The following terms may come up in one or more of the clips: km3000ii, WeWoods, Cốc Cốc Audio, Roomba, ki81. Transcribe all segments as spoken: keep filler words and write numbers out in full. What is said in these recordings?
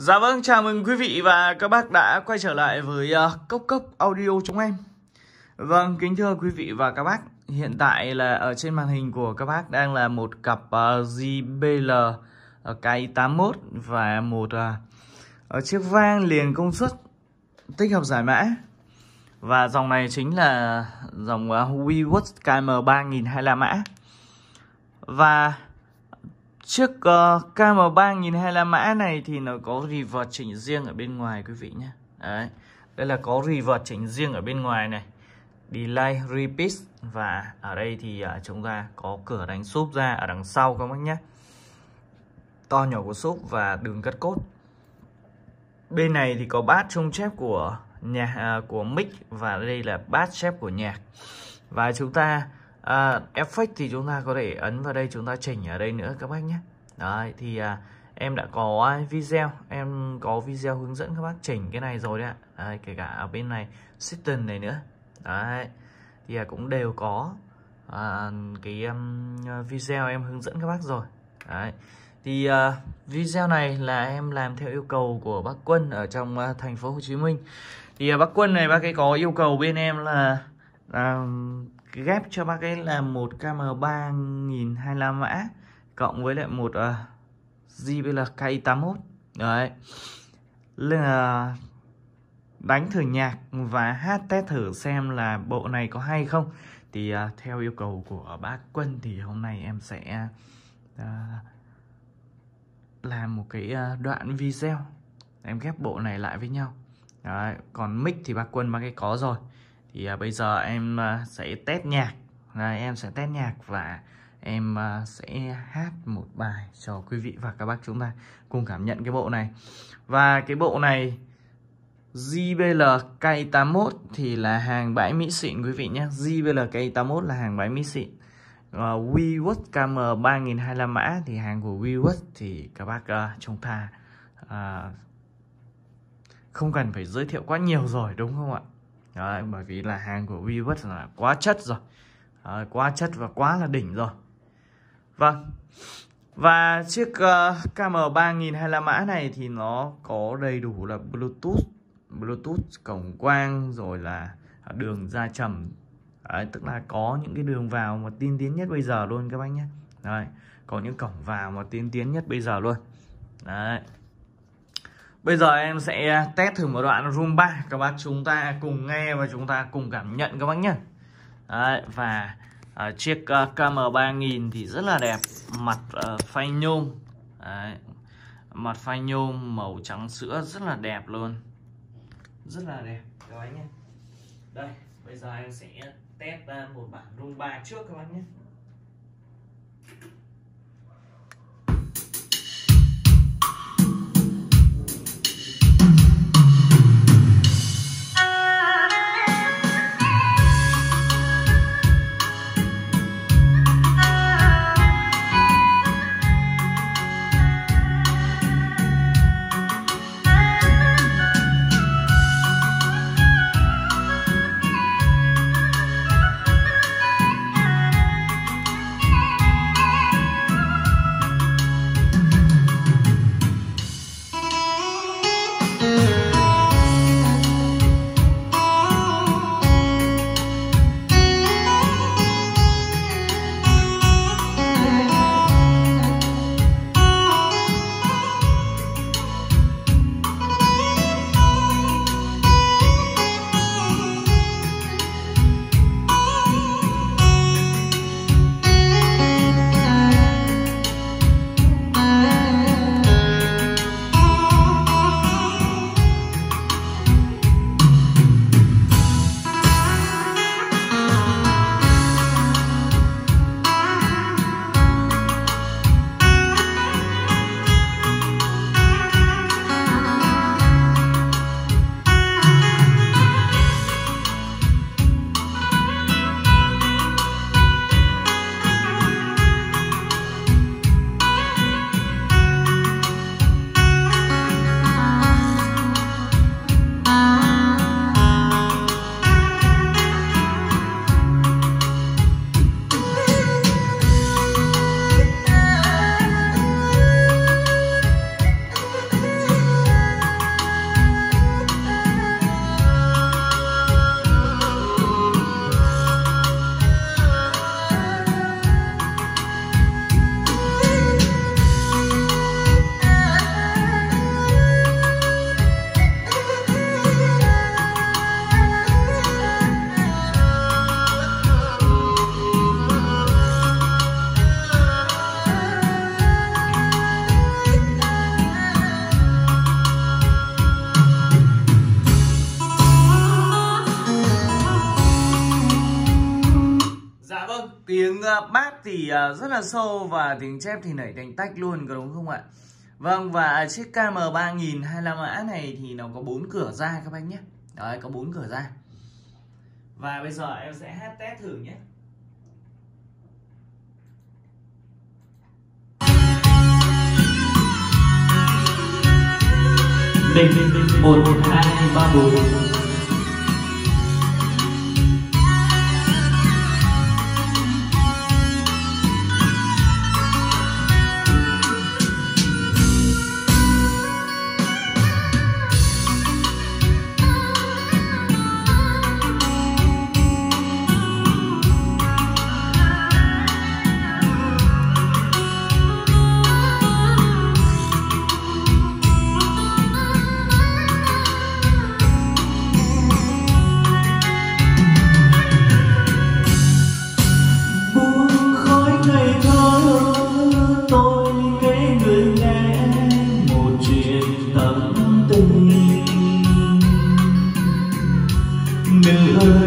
Dạ vâng, chào mừng quý vị và các bác đã quay trở lại với uh, Cốc Cốc Audio chúng em. Vâng, kính thưa quý vị và các bác, hiện tại là ở trên màn hình của các bác đang là một cặp uh, gi bê lờ uh, ca i tám mốt và một uh, chiếc vang liền công suất tích hợp giải mã. Và dòng này chính là dòng uh, WeWoods ca em ba nghìn hai mươi la mã. Và chiếc uh, ca em ba nghìn hai mươi mã này thì nó có revert chỉnh riêng ở bên ngoài quý vị nhé. Đấy, đây là có revert chỉnh riêng ở bên ngoài này, delay, repeat. Và ở đây thì uh, chúng ta có cửa đánh súp ra ở đằng sau các bác nhé, to nhỏ của súp và đường cắt cốt. Bên này thì có bát trông chép của nhà uh, của mic, và đây là bát chép của nhạc. Và chúng ta Uh, effect thì chúng ta có thể ấn vào đây, chúng ta chỉnh ở đây nữa các bác nhé. Đấy thì uh, em đã có video, em có video hướng dẫn các bác chỉnh cái này rồi đấy ạ. Đấy, kể cả ở bên này system này nữa. Đấy thì uh, cũng đều có uh, cái um, video em hướng dẫn các bác rồi. Đấy thì uh, video này là em làm theo yêu cầu của bác Quân ở trong uh, thành phố Hồ Chí Minh. Thì uh, bác Quân này bác ấy có yêu cầu bên em là uh, ghép cho bác ấy là một ca em ba nghìn hai mươi mã cộng với lại một uh, gi bê lờ ca i tám mốt. Đấy là đánh thử nhạc và hát test thử xem là bộ này có hay không. Thì uh, theo yêu cầu của bác Quân thì hôm nay em sẽ uh, làm một cái uh, đoạn video em ghép bộ này lại với nhau. Đấy, còn mic thì bác Quân bác ấy có rồi. Thì à, bây giờ em à, sẽ test nhạc. Đấy, em sẽ test nhạc và em à, sẽ hát một bài cho quý vị và các bác chúng ta cùng cảm nhận cái bộ này. Và cái bộ này gi bê lờ ca i tám mốt thì là hàng bãi mỹ xịn quý vị nhé. gi bê lờ ca i tám mốt là hàng bãi mỹ xịn. uh, WeWoods ca em ba nghìn hai mươi mã thì hàng của WeWoods thì các bác uh, chúng ta uh, không cần phải giới thiệu quá nhiều rồi đúng không ạ? Đấy, bởi vì là hàng của WeWoods là quá chất rồi. Đấy, quá chất và quá là đỉnh rồi. Vâng. Và chiếc uh, ca em ba nghìn hai mươi mã này thì nó có đầy đủ là Bluetooth, Bluetooth cổng quang rồi là đường ra trầm. Đấy, tức là có những cái đường vào mà tiên tiến nhất bây giờ luôn các bác nhé. Đấy, có những cổng vào mà tiên tiến nhất bây giờ luôn. Đấy. Bây giờ em sẽ test thử một đoạn Roomba, các bác chúng ta cùng nghe và chúng ta cùng cảm nhận các bác nhé. Đấy, và uh, chiếc uh, ca em ba nghìn thì rất là đẹp, mặt uh, phay nhôm. Đấy, mặt phay nhôm màu trắng sữa rất là đẹp luôn, rất là đẹp các bác nhé. Đây, bây giờ em sẽ test uh, một bản Roomba trước các bác nhé. Tiếng bát thì rất là sâu và tiếng chép thì nảy tành tách luôn, có đúng không ạ? Vâng, và chiếc K M ba nghìn hai mươi lăm A này thì nó có bốn cửa ra các bác nhé. Đấy, có bốn cửa ra. Và bây giờ em sẽ hát test thử nhé. Đinh một hai ba bốn.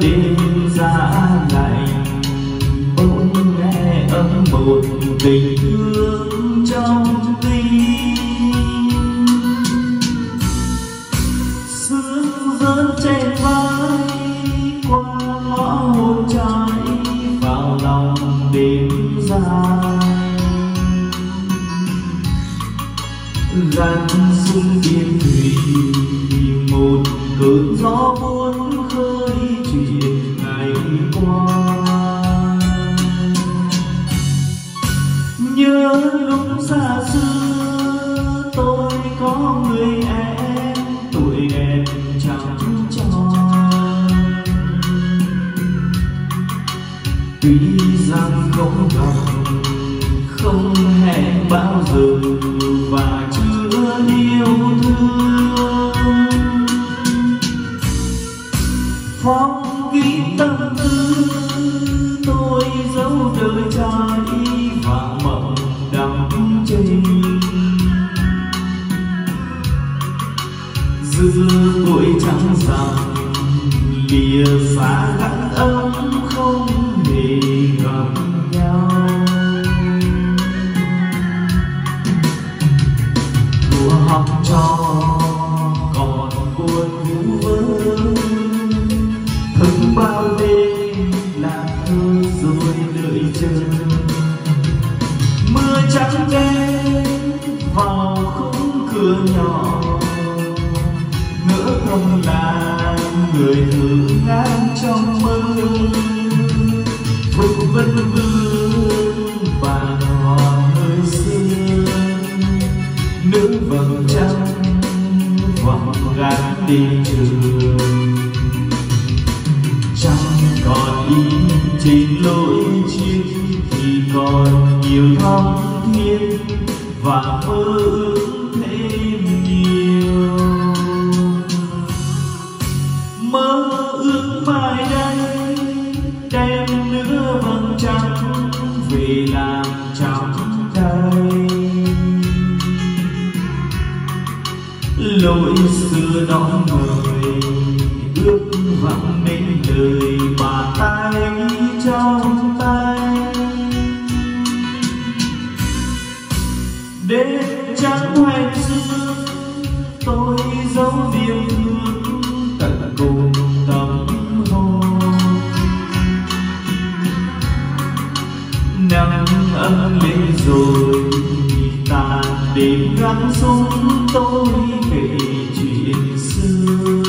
Đêm giá lạnh bỗng nghe ấm một tình thương trong tim, sương rớt trên vai qua ngõ hồn trái vào lòng đêm dài gắn xuống yên thủy một cơn gió buồn khơi chuyện ngày qua. Nhớ lúc xa xưa tôi có người em, tuổi em chẳng tròn, tuy rằng không gặp không hẹn bao giờ và chưa yêu thương. Phong kín tâm tư tôi giấu đời trai và mộng đắm chìm giữa tuổi trắng rằng lìa xa gắn ấm không hề gặp nhau. Mùa học trò còn buồn vu vơ bao đêm làm thơ rồi đợi chờ mưa trắng đen vào khung cửa nhỏ ngỡ không là người thử ngang trong mơ vùng vân vương và họ nơi xưa nước vầng trăng vòng gạt đi trường còn in trên lối chim thì còn nhiều thắm thiết và mơ ước thêm nhiều. Mơ ước mai đây đem nửa vầng trăng về làm trong đây lối xưa đón người ước vọng nên đời mà tay trong tay đêm trắng hoen sương tôi giấu niềm thương tận cùng tâm hồn nắng ấm lên rồi tàn đêm gắn xuống tôi về chuyện xưa.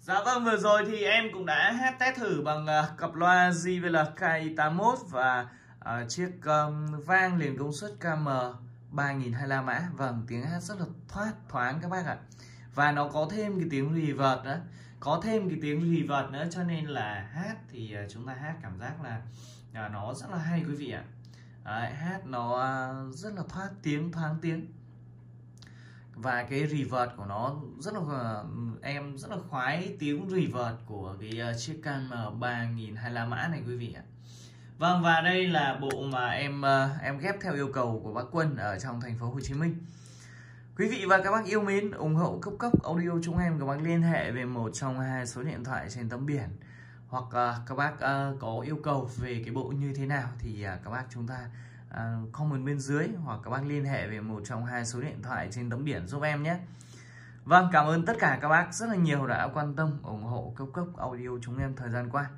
Dạ vâng, vừa rồi thì em cũng đã hát test thử bằng uh, cặp loa gi bê lờ K I tám mốt và uh, chiếc um, vang liền công suất K M ba nghìn hai mươi lăm mã. Vâng, tiếng hát rất là thoát thoáng các bác ạ. Và nó có thêm cái tiếng reverb nữa, có thêm cái tiếng reverb nữa cho nên là hát thì uh, chúng ta hát cảm giác là uh, nó rất là hay quý vị ạ. Đấy, hát nó uh, rất là thoát tiếng, thoáng tiếng. Và cái reverb của nó rất là, em rất là khoái tiếng reverb của cái chiếc K M ba nghìn hai mươi lăm mã này quý vị ạ. Vâng, và đây là bộ mà em em ghép theo yêu cầu của bác Quân ở trong thành phố Hồ Chí Minh. Quý vị và các bác yêu mến, ủng hộ Cốc Cốc Audio chúng em, các bác liên hệ về một trong hai số điện thoại trên tấm biển. Hoặc uh, các bác uh, có yêu cầu về cái bộ như thế nào thì uh, các bác chúng ta uh, comment bên dưới. Hoặc các bác liên hệ về một trong hai số điện thoại trên tấm biển giúp em nhé. Vâng, cảm ơn tất cả các bác rất là nhiều đã quan tâm, ủng hộ Cốc Cốc Audio chúng em thời gian qua.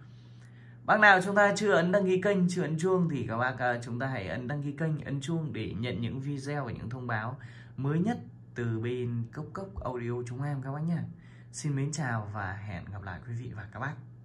Bác nào chúng ta chưa ấn đăng ký kênh, chưa ấn chuông thì các bác chúng ta hãy ấn đăng ký kênh, ấn chuông để nhận những video và những thông báo mới nhất từ bên Cốc Cốc Audio chúng em các bác nhé. Xin mến chào và hẹn gặp lại quý vị và các bác.